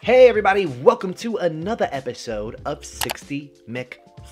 Hey everybody, welcome to another episode of 60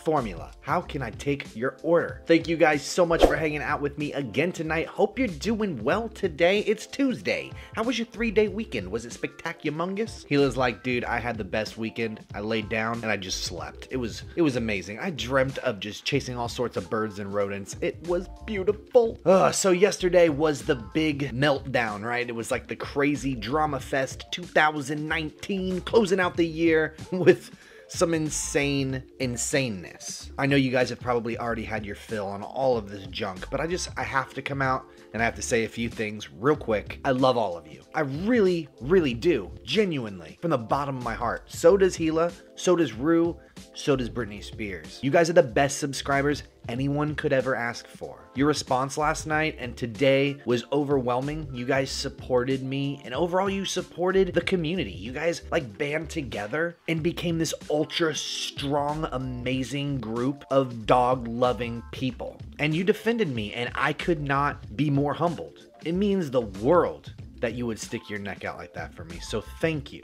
Formula. How can I take your order? Thank you guys so much for hanging out with me again tonight. Hope you're doing well today. It's Tuesday. How was your 3-day weekend? Was it spectacumungus? Gila's like, dude, I had the best weekend. I laid down and I just slept. It was amazing. I dreamt of just chasing all sorts of birds and rodents. It was beautiful. So yesterday was the big meltdown, right? It was like the crazy drama fest 2019, closing out the year with some insaneness. I know you guys have probably already had your fill on all of this junk, but I have to come out and I have to say a few things real quick. I love all of you. I really, really do. Genuinely. From the bottom of my heart. So does Gila. So does Rue. So does Britney Spears. You guys are the best subscribers anyone could ever ask for. Your response last night and today was overwhelming. You guys supported me, and overall you supported the community. You guys like band together and became this ultra strong, amazing group of dog loving people. And you defended me, and I could not be more humbled. It means the world that you would stick your neck out like that for me. So thank you.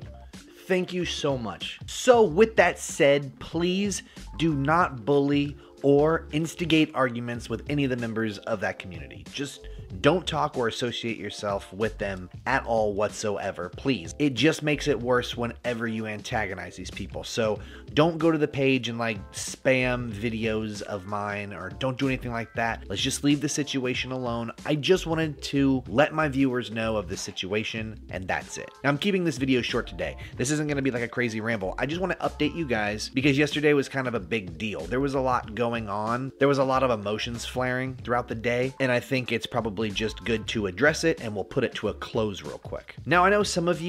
Thank you so much. So with that said, please do not bully or instigate arguments with any of the members of that community. Just don't talk or associate yourself with them at all whatsoever, please. It just makes it worse whenever you antagonize these people. So don't go to the page and like spam videos of mine, or don't do anything like that. Let's just leave the situation alone. I just wanted to let my viewers know of the situation, and that's it. Now I'm keeping this video short today. This isn't gonna be like a crazy ramble. I just wanna update you guys because yesterday was kind of a big deal. There was a lot going on. There was a lot of emotions flaring throughout the day, and I think it's probably just good to address it, and we'll put it to a close real quick. Now I know some of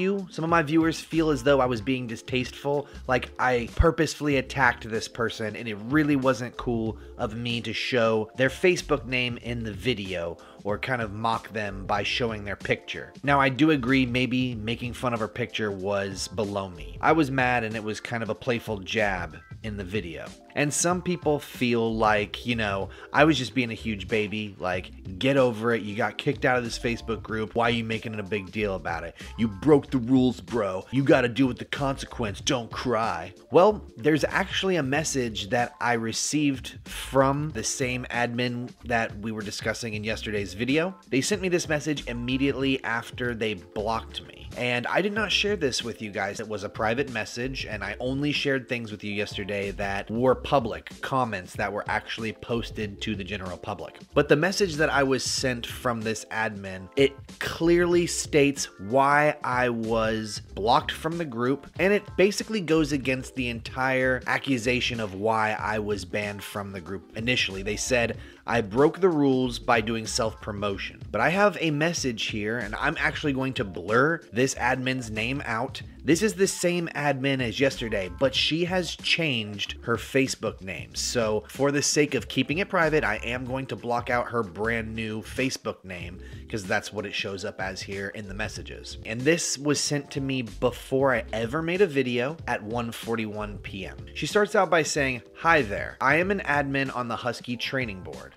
my viewers feel as though I was being distasteful, like I purposefully attacked this person, and it really wasn't cool of me to show their Facebook name in the video or kind of mock them by showing their picture. Now I do agree, maybe making fun of her picture was below me. I was mad, and it was kind of a playful jab in the video. And some people feel like, you know, I was just being a huge baby, like, get over it, you got kicked out of this Facebook group, why are you making it a big deal about it? You broke the rules, bro. You gotta deal with the consequence, don't cry. Well, there's actually a message that I received from the same admin that we were discussing in yesterday's video. They sent me this message immediately after they blocked me, and I did not share this with you guys. It was a private message, and I only shared things with you yesterday that were public comments that were actually posted to the general public. But the message that I was sent from this admin, it clearly states why I was blocked from the group, and it basically goes against the entire accusation of why I was banned from the group initially. They said I broke the rules by doing self-promotion. But I have a message here, and I'm actually going to blur this admin's name out. This is the same admin as yesterday, but she has changed her Facebook name. So for the sake of keeping it private, I am going to block out her brand new Facebook name because that's what it shows up as here in the messages. And this was sent to me before I ever made a video at 1:41 p.m. She starts out by saying, "Hi there, I am an admin on the Husky Training Board.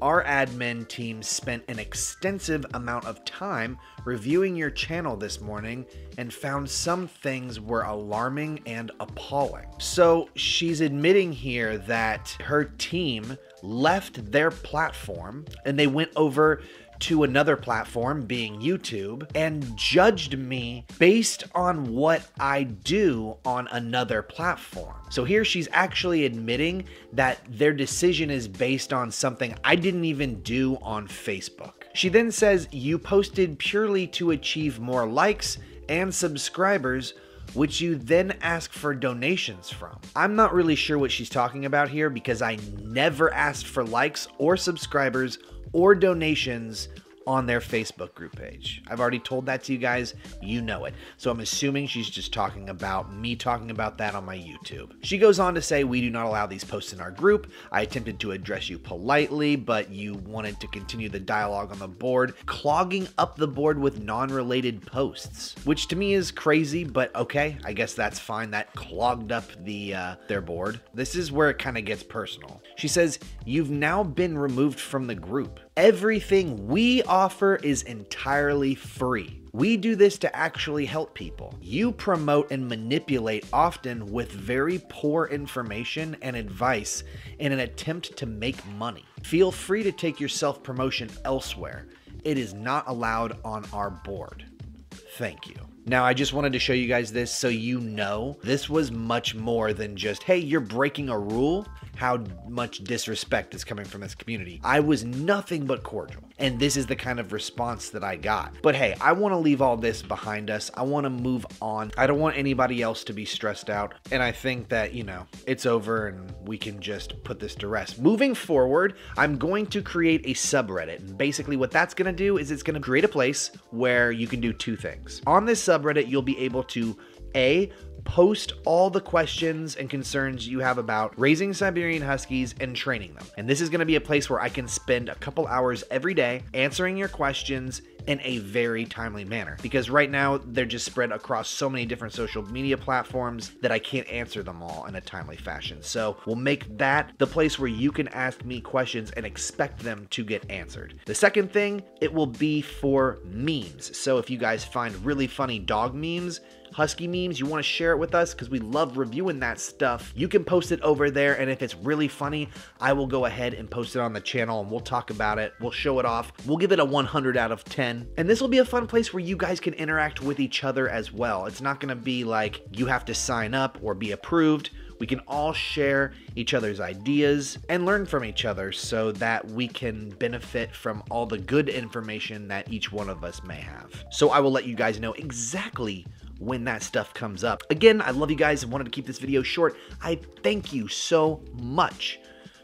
Our admin team spent an extensive amount of time reviewing your channel this morning and found some things were alarming and appalling." So she's admitting here that her team left their platform and they went over to another platform, being YouTube, and judged me based on what I do on another platform. So here she's actually admitting that their decision is based on something I didn't even do on Facebook. She then says, "You posted purely to achieve more likes and subscribers, which you then ask for donations from." I'm not really sure what she's talking about here because I never asked for likes or subscribers or donations on their Facebook group page. I've already told that to you guys, you know it. So I'm assuming she's just talking about me talking about that on my YouTube. She goes on to say, "We do not allow these posts in our group. I attempted to address you politely, but you wanted to continue the dialogue on the board, clogging up the board with non-related posts," which to me is crazy, but okay, I guess that's fine. That clogged up their board. This is where it kind of gets personal. She says, "You've now been removed from the group. Everything we offer is entirely free. We do this to actually help people. You promote and manipulate often with very poor information and advice in an attempt to make money. Feel free to take your self-promotion elsewhere. It is not allowed on our board. Thank you. Now, I just wanted to show you guys this so you know this was much more than just, hey, you're breaking a rule. How much disrespect is coming from this community. I was nothing but cordial. And this is the kind of response that I got. But hey, I want to leave all this behind us. I want to move on. I don't want anybody else to be stressed out. And I think that, you know, it's over and we can just put this to rest. Moving forward, I'm going to create a subreddit. And basically what that's going to do is it's going to create a place where you can do two things. On this subreddit, you'll be able to A, post all the questions and concerns you have about raising Siberian Huskies and training them. And this is going to be a place where I can spend a couple hours every day answering your questions in a very timely manner, because right now they're just spread across so many different social media platforms that I can't answer them all in a timely fashion. So we'll make that the place where you can ask me questions and expect them to get answered. The second thing, it will be for memes. So if you guys find really funny dog memes, Husky memes, you want to share it with us because we love reviewing that stuff. You can post it over there, and if it's really funny, I will go ahead and post it on the channel and we'll talk about it. We'll show it off. We'll give it a 100 out of 10. And this will be a fun place where you guys can interact with each other as well. It's not going to be like you have to sign up or be approved. We can all share each other's ideas and learn from each other so that we can benefit from all the good information that each one of us may have. So I will let you guys know exactly when that stuff comes up. Again, I love you guys and wanted to keep this video short. I thank you so much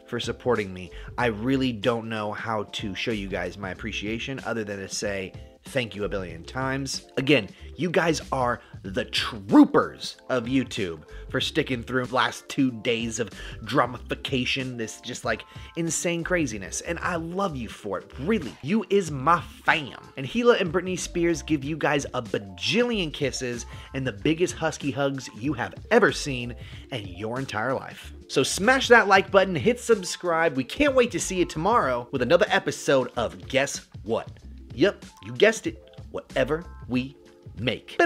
for supporting me. I really don't know how to show you guys my appreciation other than to say thank you a billion times. Again, you guys are the troopers of YouTube for sticking through the last 2 days of dramification, this just like insane craziness. And I love you for it, really. You is my fam. And Gila and Britney Spears give you guys a bajillion kisses and the biggest husky hugs you have ever seen in your entire life. So smash that like button, hit subscribe. We can't wait to see you tomorrow with another episode of Guess What? Yep, you guessed it, whatever we make.